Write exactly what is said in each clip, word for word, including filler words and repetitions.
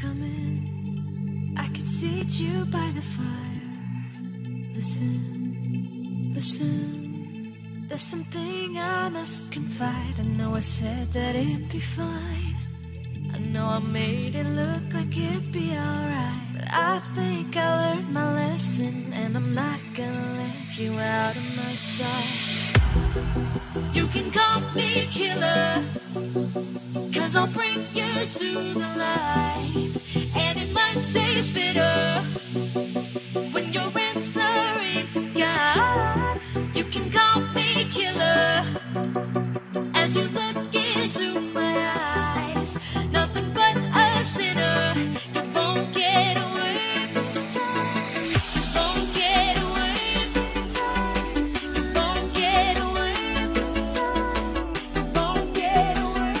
coming. I could see you by the fire. Listen, listen. There's something I must confide. I know I said that it'd be fine. I know I made it look like it'd be alright. But I think I learned my lesson, and I'm not gonna let you out of my sight. You can call me killer, cause I'll bring you to the light. And it might taste bitter when you're answering to God. You can call me killer as you look into my eyes. Nothing but a sinner. You won't get away this time. You won't get away this time. You won't get away this time. You won't get away this time. You won't get away.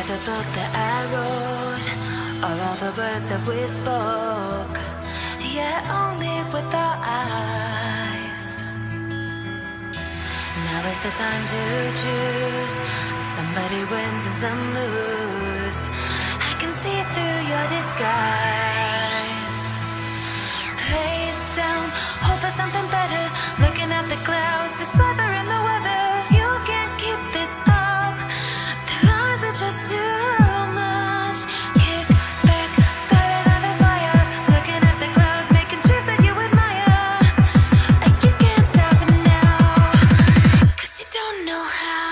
at the thought that I wrote, or all the words that we spoke, yet only with our eyes. Now is the time to choose. Somebody wins and some lose. I can see through your disguise. Lay down, hope for something better. Looking at the clouds, the sliver in the weather. You can't keep this up. The lines are just too much. Kick back, start another fire. Looking at the clouds, making shapes that you admire. And you can't stop it now, 'cause you don't know how.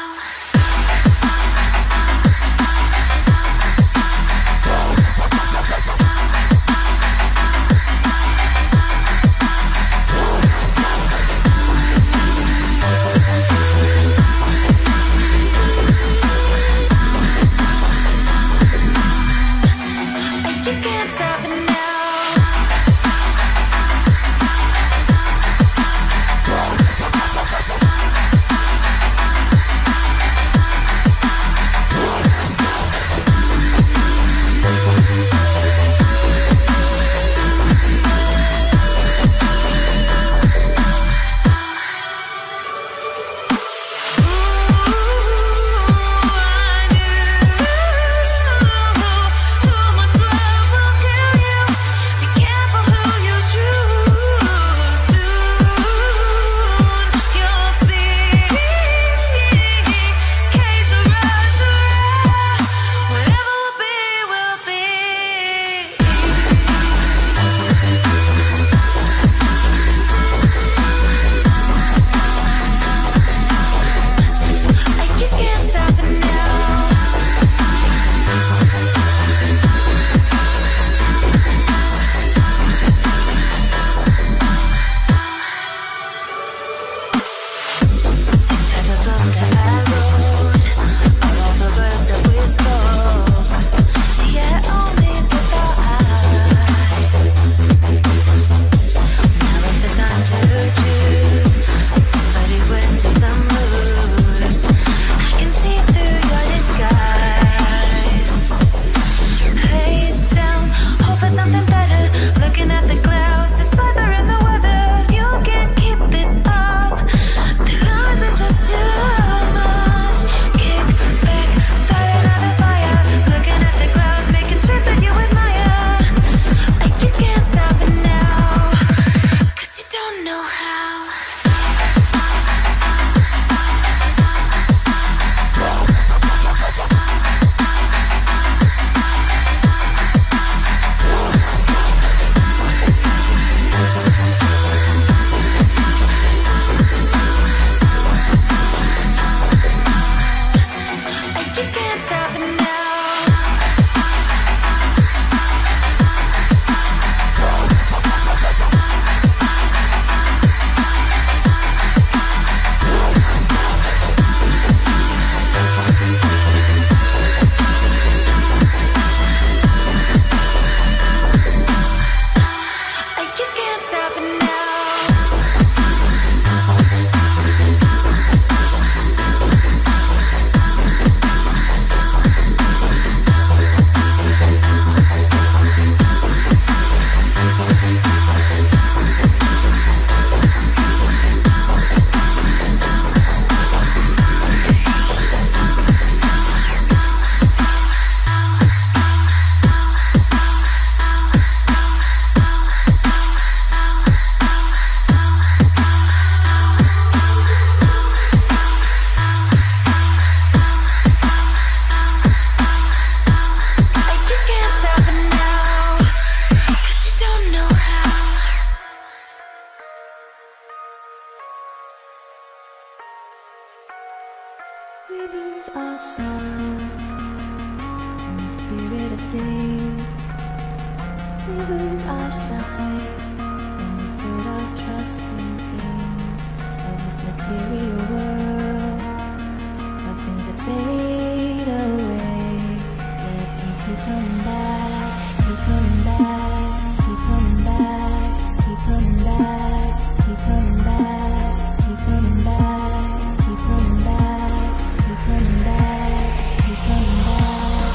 We lose our sound in the spirit of things. We lose our sight when we put our trust in things of this material world, or things that fade away. Yet we keep coming back, keep coming back, keep coming back, keep coming back, keep coming back, keep coming back, keep coming back. Keep coming back, keep coming back.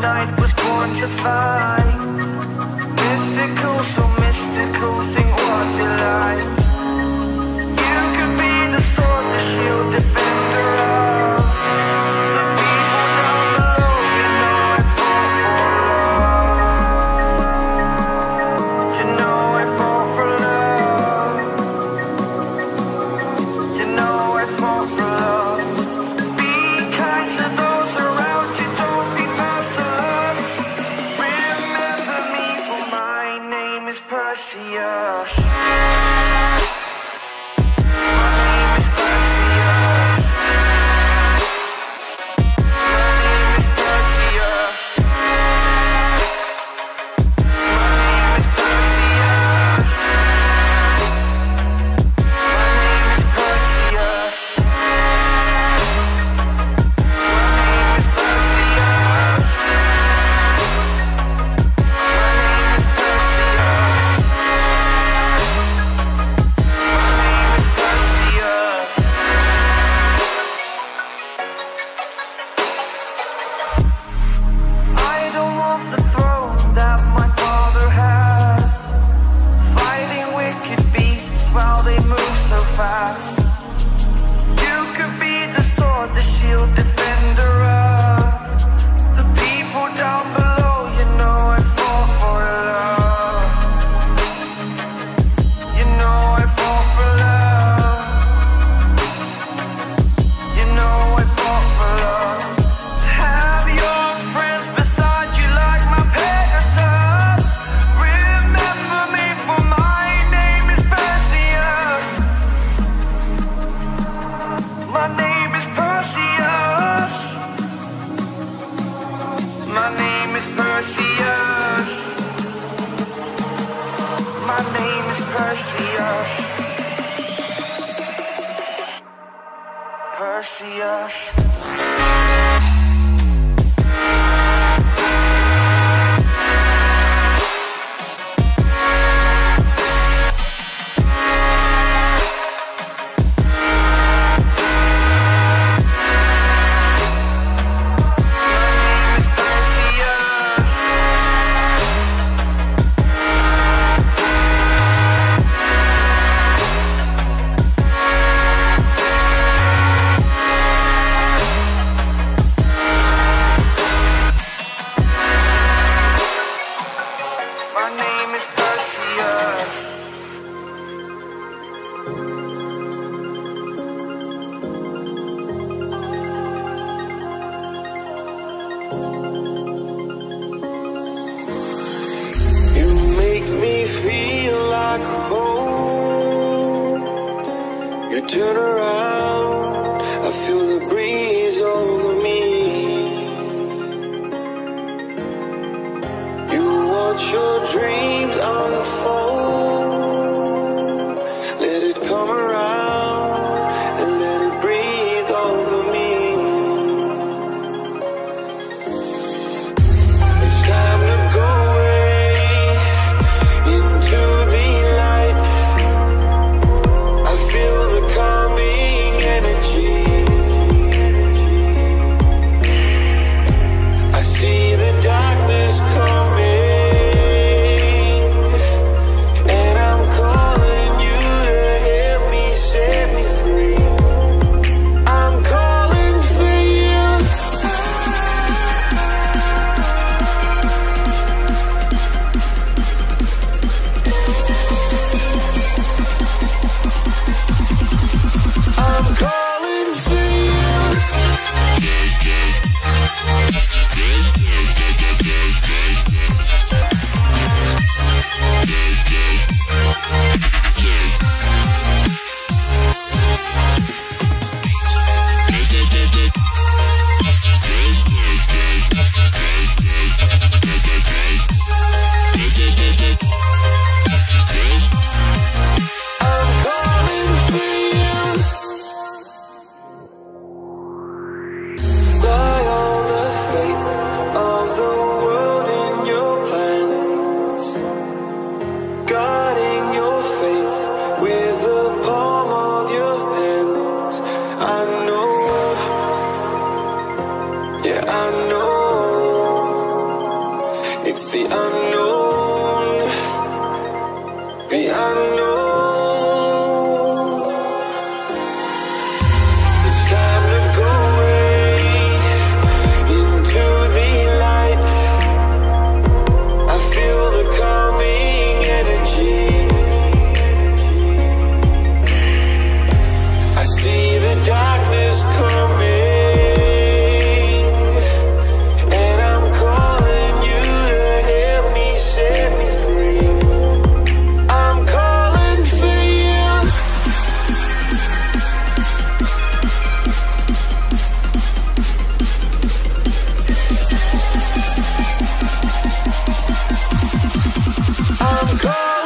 night was born to fight. Mythical, so mystical, think what you like. You could be the sword, the shield, defender of the people down below. You know I fall for love. You know I fall for love. You know I fall for love. the unknown, the unknown. I'm